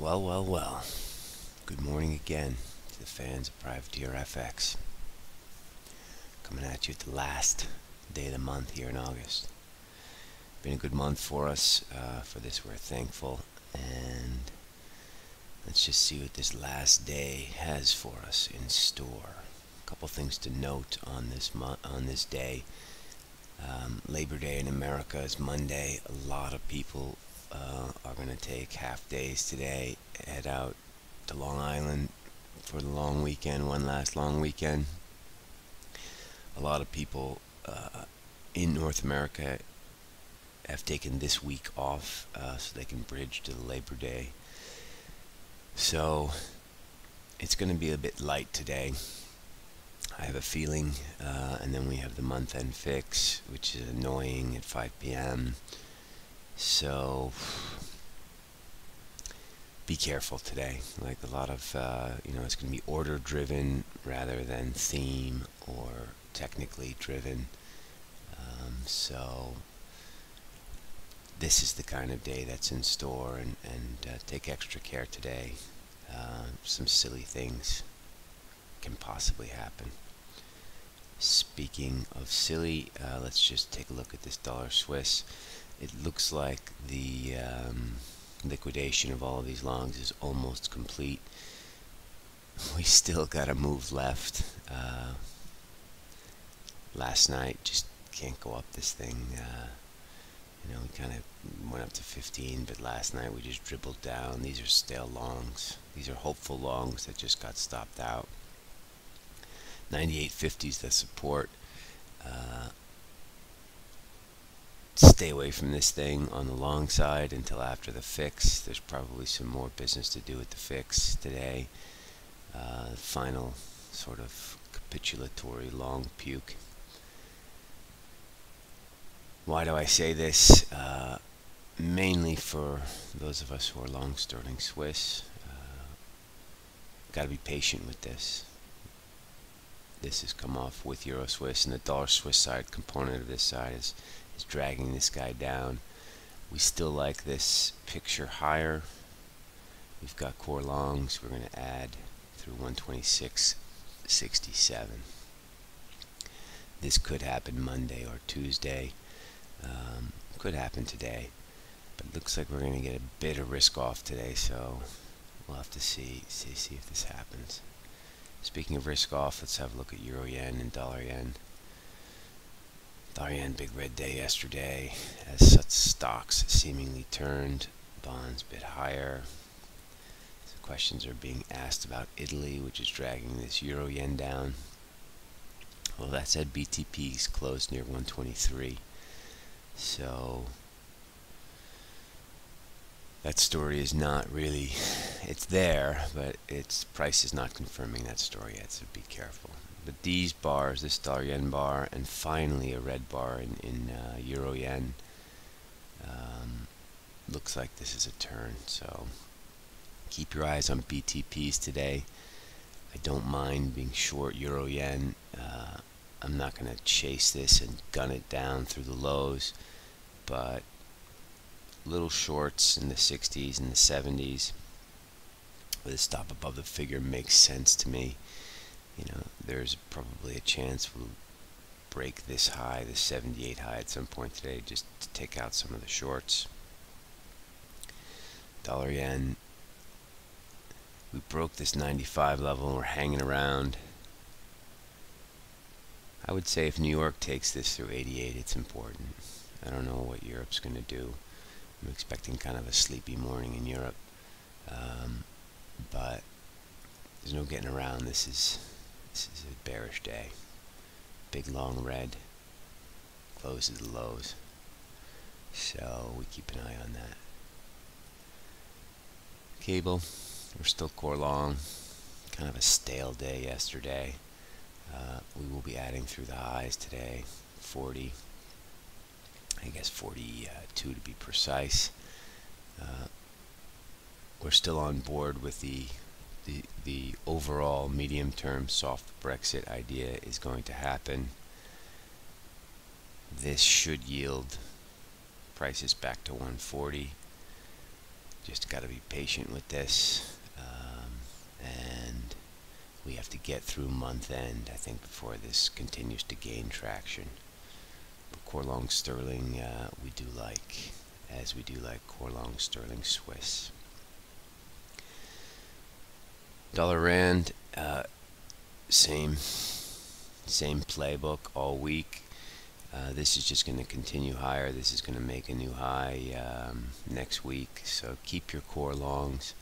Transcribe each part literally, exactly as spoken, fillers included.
Well, well, well. Good morning again to the fans of Privateer F X. Coming at you at the last day of the month here in August. Been a good month for us. Uh, for this we're thankful. And let's just see what this last day has for us in store. A couple things to note on this month, on this day. Um, Labor Day in America is Monday. A lot of people uh, are going to take half days today, head out to Long Island for the long weekend, one last long weekend. A lot of people uh, in North America have taken this week off uh, so they can bridge to the Labor Day. So it's going to be a bit light today, I have a feeling, uh, and then we have the month-end fix, which is annoying at five P M So be careful today. Like a lot of, uh, you know, it's going to be order-driven rather than theme or technically driven. Um, so this is the kind of day that's in store, and, and uh, take extra care today. Uh, some silly things can possibly happen. Speaking of silly, uh, let's just take a look at this Dollar Swiss. It looks like the um, liquidation of all of these longs is almost complete. We still got a move left. Uh, last night, just can't go up this thing. Uh, you know, we kind of went up to fifteen, but last night we just dribbled down. These are stale longs. These are hopeful longs that just got stopped out. ninety-eight fifty is the support. Uh, stay away from this thing on the long side until after the fix. There's probably some more business to do with the fix today. Uh, final sort of capitulatory long puke. Why do I say this? Uh, mainly for those of us who are long Sterling Swiss. Uh, got to be patient with this. This has come off with Euro Swiss, and the Dollar Swiss side component of this side is, is dragging this guy down. We still like this picture higher. We've got core longs. We're going to add through one twenty-six sixty-seven. This could happen Monday or Tuesday. Um, could happen today. But it looks like we're going to get a bit of risk off today, so we'll have to see, see, see if this happens. Speaking of risk off, let's have a look at Euro Yen and Dollar Yen. Dollar Yen, big red day yesterday, as such stocks seemingly turned, bonds bit higher. So questions are being asked about Italy, which is dragging this Euro Yen down. Well, that said, B T Ps closed near one twenty-three. So that story is not really, it's there, but its price is not confirming that story yet, so be careful. But these bars, this dollar yen bar, and finally a red bar in, in uh, euro yen, um, looks like this is a turn. So keep your eyes on B T Ps today. I don't mind being short euro yen. Uh, I'm not going to chase this and gun it down through the lows, but little shorts in the sixties and the seventies with a stop above the figure makes sense to me. You know, there's probably a chance we'll break this high, the seventy-eight high, at some point today, just to take out some of the shorts. Dollar yen, we broke this ninety-five level and we're hanging around. I would say if New York takes this through eighty-eight, it's important. I don't know what Europe's going to do. I'm expecting kind of a sleepy morning in Europe, um, but there's no getting around. This is this is a bearish day. Big long red closes the lows, so we keep an eye on that. Cable, we're still core long. Kind of a stale day yesterday. Uh, we will be adding through the highs today, forty. I guess forty-two to be precise. Uh, we're still on board with the, the, the overall medium-term soft Brexit idea is going to happen. This should yield prices back to one forty. just got to be patient with this, um, and we have to get through month end, I think, before this continues to gain traction. But core long sterling uh, we do like, as we do like core long sterling Swiss. Dollar Rand, uh, same same playbook all week. Uh, this is just going to continue higher. This is going to make a new high um, next week, so keep your core longs.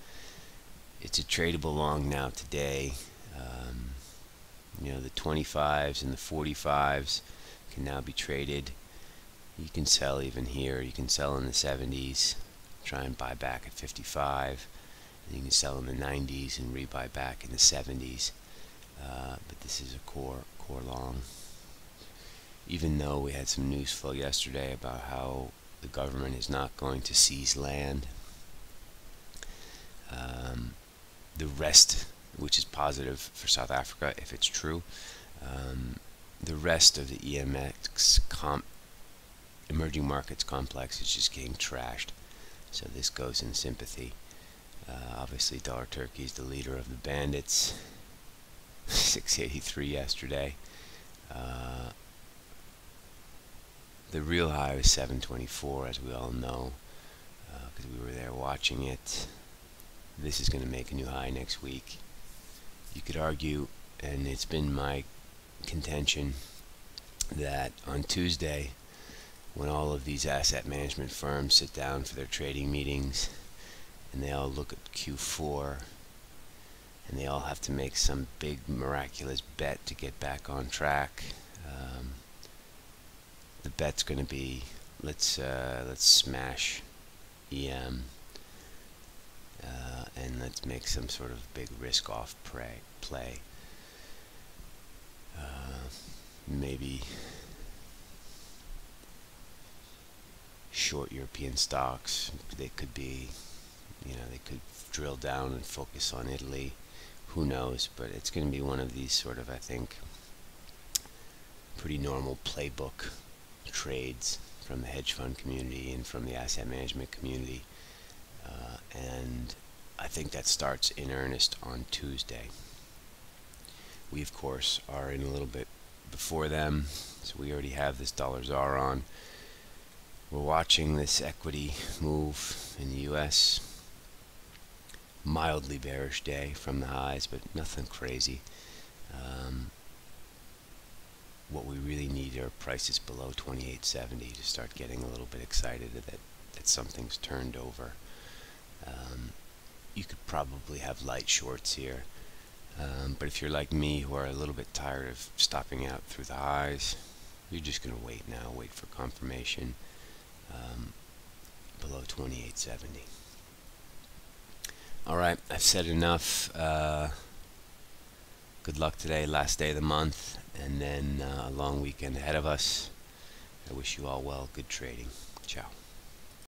It's a tradable long now today. Um, you know, the twenty-fives and the forty-fives can now be traded. You can sell even here. You can sell in the seventies, try and buy back at fifty-five. And you can sell in the nineties and rebuy back in the seventies. Uh, but this is a core core long. Even though we had some news flow yesterday about how the government is not going to seize land, um, the rest, which is positive for South Africa if it's true, um, the rest of the E M X comp emerging markets complex is just getting trashed. So this goes in sympathy. Uh, obviously, Dollar Turkey is the leader of the bandits. six eighty-three yesterday. Uh, The real high was seven twenty-four, as we all know, because uh, we were there watching it. This is going to make a new high next week. You could argue, and it's been my contention, that on Tuesday, when all of these asset management firms sit down for their trading meetings, and they all look at Q four, and they all have to make some big miraculous bet to get back on track, um, the bet's going to be let's uh, let's smash E M uh, and let's make some sort of big risk-off play. Uh, maybe short European stocks. They could be, you know, they could drill down and focus on Italy. Who knows? But it's going to be one of these sort of, I think, pretty normal playbook trades from the hedge fund community and from the asset management community, uh, and I think that starts in earnest on Tuesday. We of course are in a little bit before them, so we already have this dollar Z A R on. We're watching this equity move in the U S Mildly bearish day from the highs, but nothing crazy. Um, What we really need are prices below twenty-eight seventy to start getting a little bit excited that, that something's turned over. Um, you could probably have light shorts here, um, but if you're like me, who are a little bit tired of stopping out through the highs, you're just going to wait now, wait for confirmation um, below twenty-eight seventy. All right, I've said enough. Uh, Good luck today, last day of the month, and then uh, a long weekend ahead of us. I wish you all well. Good trading. Ciao.